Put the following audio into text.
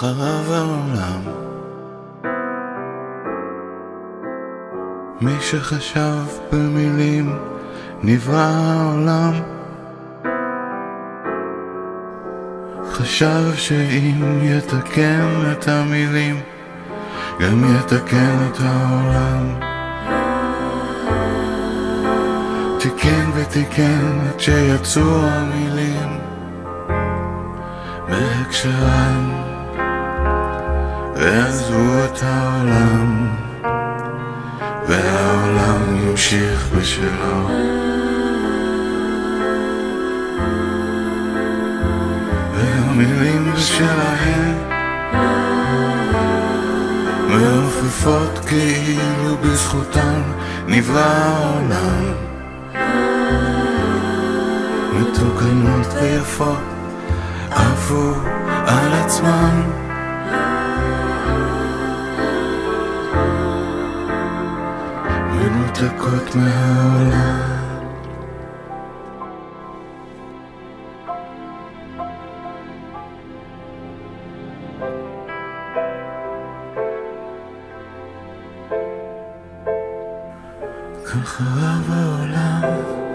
חרב העולם. מי שחשב במילים נברא העולם, חשב שאם יתקן את המילים גם יתקן את העולם. תיקן ותיקן עד שיצאו המילים בהקשרם, ועזבו את העולם, והעולם ימשיך בשלו. והמילים שלהם מעופפות כאילו בזכותם נברא העולם, מתוקנות ויפות עפו על עצמן. מנותקות מהעולם. כך חרב העולם.